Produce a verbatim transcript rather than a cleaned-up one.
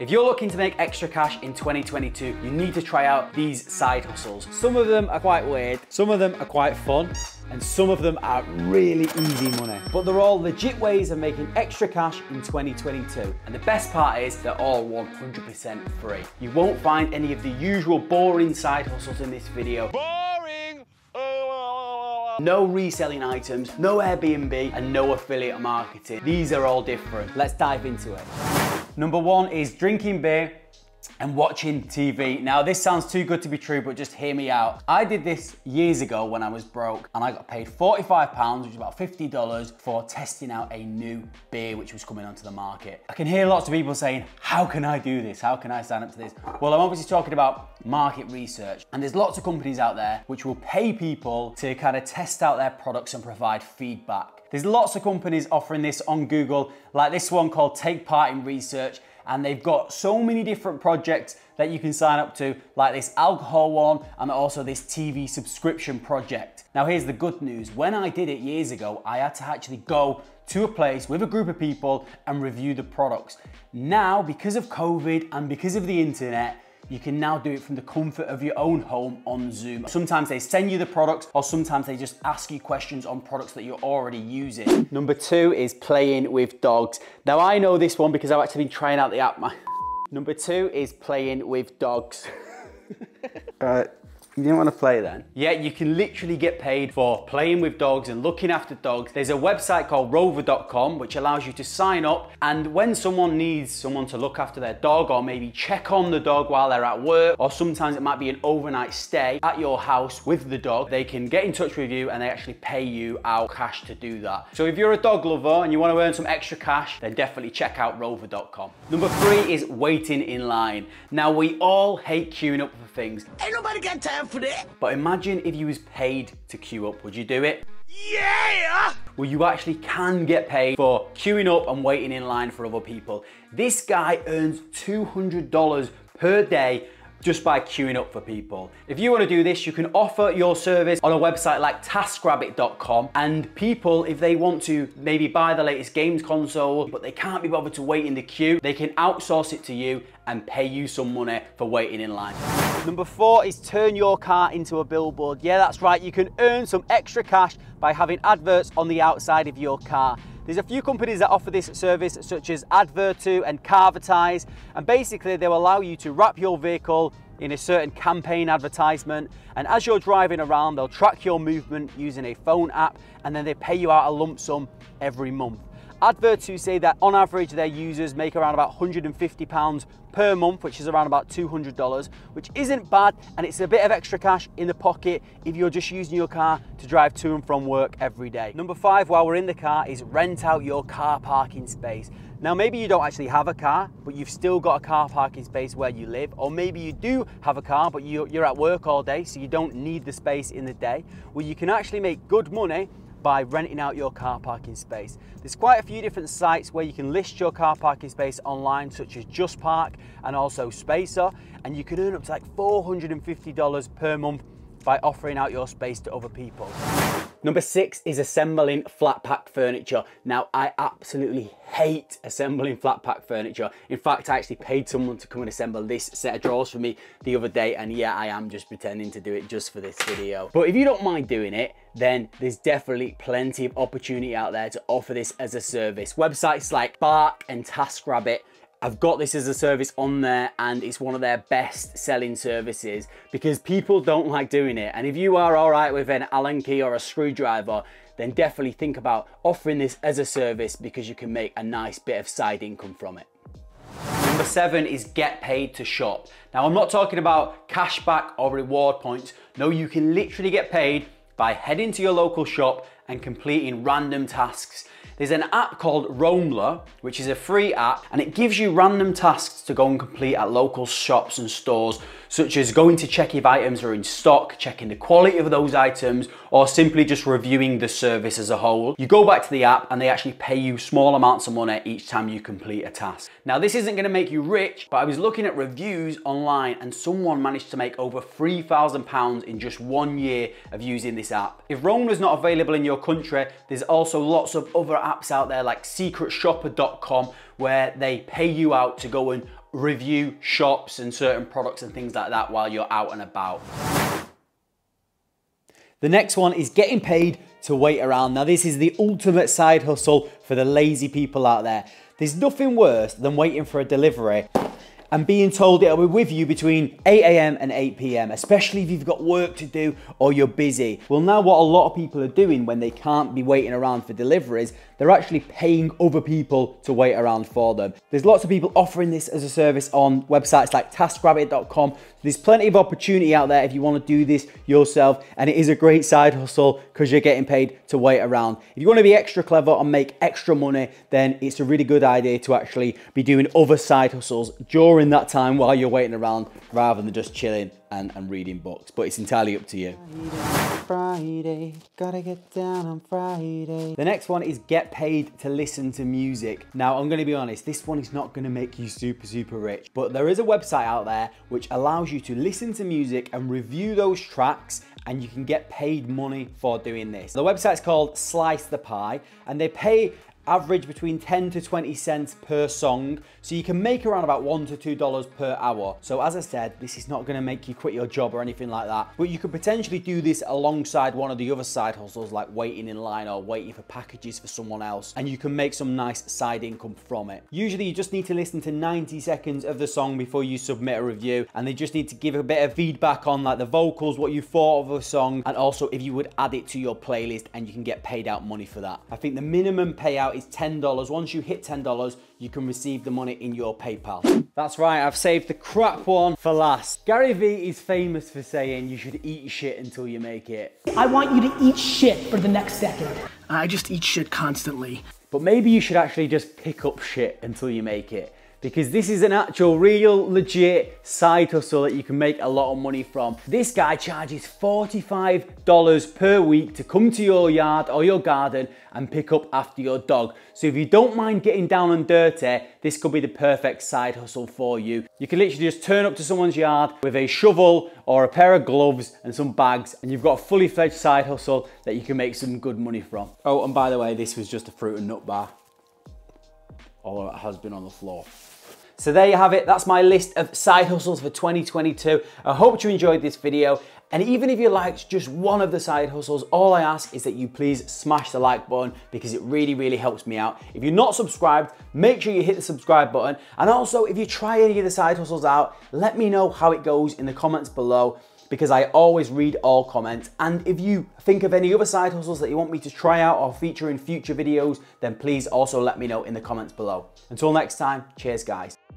If you're looking to make extra cash in twenty twenty-two, you need to try out these side hustles. Some of them are quite weird, some of them are quite fun, and some of them are really easy money. But they're all legit ways of making extra cash in twenty twenty-two. And the best part is they're all one hundred percent free. You won't find any of the usual boring side hustles in this video. Boring! No reselling items, no Airbnb, and no affiliate marketing. These are all different. Let's dive into it. Number one is drinking beer and watching T V. Now, this sounds too good to be true, but just hear me out. I did this years ago when I was broke, and I got paid forty-five pounds, which is about fifty dollars, for testing out a new beer which was coming onto the market. I can hear lots of people saying, how can I do this? How can I sign up to this? Well, I'm obviously talking about market research, and there's lots of companies out there which will pay people to kind of test out their products and provide feedback. There's lots of companies offering this on Google, like this one called Take Part in Research, and they've got so many different projects that you can sign up to, like this alcohol one and also this T V subscription project. Now here's the good news. When I did it years ago, I had to actually go to a place with a group of people and review the products. Now, because of COVID and because of the internet, you can now do it from the comfort of your own home on Zoom. Sometimes they send you the products, or sometimes they just ask you questions on products that you're already using. Number two is playing with dogs. Now I know this one because I've actually been trying out the app. My Number two is playing with dogs. uh, you didn't want to play then? Yeah, you can literally get paid for playing with dogs and looking after dogs. There's a website called Rover dot com which allows you to sign up, and when someone needs someone to look after their dog or maybe check on the dog while they're at work, or sometimes it might be an overnight stay at your house with the dog, they can get in touch with you and they actually pay you out cash to do that. So if you're a dog lover and you want to earn some extra cash, then definitely check out Rover dot com. Number three is waiting in line. Now we all hate queuing up for things. Ain't nobody got time for that. But imagine if you was paid to queue up, would you do it? Yeah! Well, you actually can get paid for queuing up and waiting in line for other people. This guy earns two hundred dollars per day just by queuing up for people. If you want to do this, you can offer your service on a website like Task Rabbit dot com, and people, if they want to maybe buy the latest games console, but they can't be bothered to wait in the queue, they can outsource it to you and pay you some money for waiting in line. Number four is turn your car into a billboard. Yeah, that's right, you can earn some extra cash by having adverts on the outside of your car. There's a few companies that offer this service, such as Advertu and Carvertise, and basically they'll allow you to wrap your vehicle in a certain campaign advertisement, and as you're driving around, they'll track your movement using a phone app, and then they pay you out a lump sum every month. Advertu say that on average their users make around about one hundred and fifty pounds per month, which is around about two hundred dollars, which isn't bad, and it's a bit of extra cash in the pocket if you're just using your car to drive to and from work every day. Number five, while we're in the car, is rent out your car parking space. Now maybe you don't actually have a car, but you've still got a car parking space where you live, or maybe you do have a car, but you're at work all day, so you don't need the space in the day. Well, you can actually make good money by renting out your car parking space. There's quite a few different sites where you can list your car parking space online, such as JustPark and also Spacer, and you can earn up to like four hundred and fifty dollars per month by offering out your space to other people. Number six is assembling flat pack furniture. Now, I absolutely hate assembling flat pack furniture. In fact, I actually paid someone to come and assemble this set of drawers for me the other day, and yeah, I am just pretending to do it just for this video. But if you don't mind doing it, then there's definitely plenty of opportunity out there to offer this as a service. Websites like Bark and TaskRabbit, I've got this as a service on there, and it's one of their best selling services because people don't like doing it. And if you are all right with an Allen key or a screwdriver, then definitely think about offering this as a service because you can make a nice bit of side income from it. Number seven is get paid to shop. Now I'm not talking about cashback or reward points. No, you can literally get paid by heading to your local shop and completing random tasks. There's an app called Roamler, which is a free app, and it gives you random tasks to go and complete at local shops and stores, such as going to check if items are in stock, checking the quality of those items, or simply just reviewing the service as a whole. You go back to the app and they actually pay you small amounts of money each time you complete a task. Now this isn't gonna make you rich, but I was looking at reviews online and someone managed to make over three thousand pounds in just one year of using this app. If Roamler's not available in your country, there's also lots of other apps out there like secret shopper dot com, where they pay you out to go and review shops and certain products and things like that while you're out and about. The next one is getting paid to wait around. Now this is the ultimate side hustle for the lazy people out there. There's nothing worse than waiting for a delivery and being told it'll be with you between eight A M and eight P M, especially if you've got work to do or you're busy. Well, now what a lot of people are doing when they can't be waiting around for deliveries, they're actually paying other people to wait around for them. There's lots of people offering this as a service on websites like Task Rabbit dot com. There's plenty of opportunity out there if you want to do this yourself, and it is a great side hustle because you're getting paid to wait around. If you want to be extra clever and make extra money, then it's a really good idea to actually be doing other side hustles during in that time while you're waiting around, rather than just chilling and, and reading books. But it's entirely up to you. Friday, gotta get down on Friday. The next one is get paid to listen to music. Now I'm gonna be honest, this one is not gonna make you super super rich, but there is a website out there which allows you to listen to music and review those tracks, and you can get paid money for doing this. The website's called Slice the Pie, and they pay average between ten to twenty cents per song, so you can make around about one to two dollars per hour. So as I said, this is not going to make you quit your job or anything like that, but you could potentially do this alongside one of the other side hustles like waiting in line or waiting for packages for someone else, and you can make some nice side income from it. Usually you just need to listen to ninety seconds of the song before you submit a review, and they just need to give a bit of feedback on like the vocals, what you thought of a song, and also if you would add it to your playlist, and you can get paid out money for that. I think the minimum payout is is ten dollars. Once you hit ten dollars, you can receive the money in your PayPal. That's right, I've saved the crap one for last. Gary Vee is famous for saying you should eat shit until you make it. I want you to eat shit for the next second. I just eat shit constantly. But maybe you should actually just pick up shit until you make it, because this is an actual real legit side hustle that you can make a lot of money from. This guy charges forty-five dollars per week to come to your yard or your garden and pick up after your dog. So if you don't mind getting down and dirty, this could be the perfect side hustle for you. You can literally just turn up to someone's yard with a shovel or a pair of gloves and some bags, and you've got a fully fledged side hustle that you can make some good money from. Oh, and by the way, this was just a fruit and nut bar, although it has been on the floor. So there you have it. That's my list of side hustles for twenty twenty-two. I hope you enjoyed this video. And even if you liked just one of the side hustles, all I ask is that you please smash the like button, because it really, really helps me out. If you're not subscribed, make sure you hit the subscribe button. And also, if you try any of the side hustles out, let me know how it goes in the comments below, because I always read all comments. And if you think of any other side hustles that you want me to try out or feature in future videos, then please also let me know in the comments below. Until next time, cheers guys.